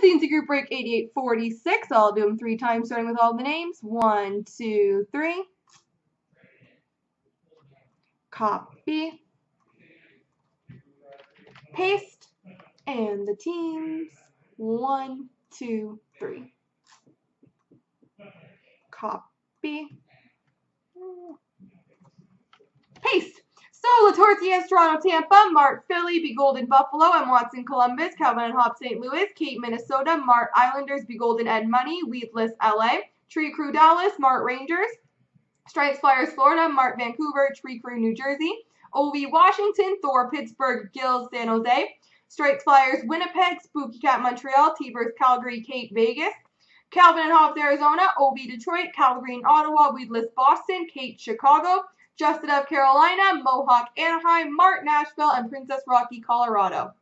the NC group break 8846. I'll do them 3 times, starting with all the names. 1, 2, 3. Copy. Paste. And the teams. 1, 2, 3. Copy. Paste. So Latortia, Toronto, Tampa, Mart, Philly, Be Golden, Buffalo, and Watson, Columbus, Calvin and Hobbs, St. Louis, Kate, Minnesota, Mart, Islanders, Be Golden, Ed Money, Weedless, LA, Tree Crew, Dallas, Mart, Rangers, Stripes, Flyers, Florida, Mart, Vancouver, Tree Crew, New Jersey, Ovi, Washington, Thor, Pittsburgh, Gill, San Jose, Stripes, Flyers, Winnipeg, Spooky Cat, Montreal, T-Birds, Calgary, Kate, Vegas, Calvin and Hobbs, Arizona, Ovi, Detroit, Calgary and Ottawa, Weedless, Boston, Kate, Chicago, Justin of Carolina, Mohawk, Anaheim, Mart, Nashville, and Princess Rocky, Colorado.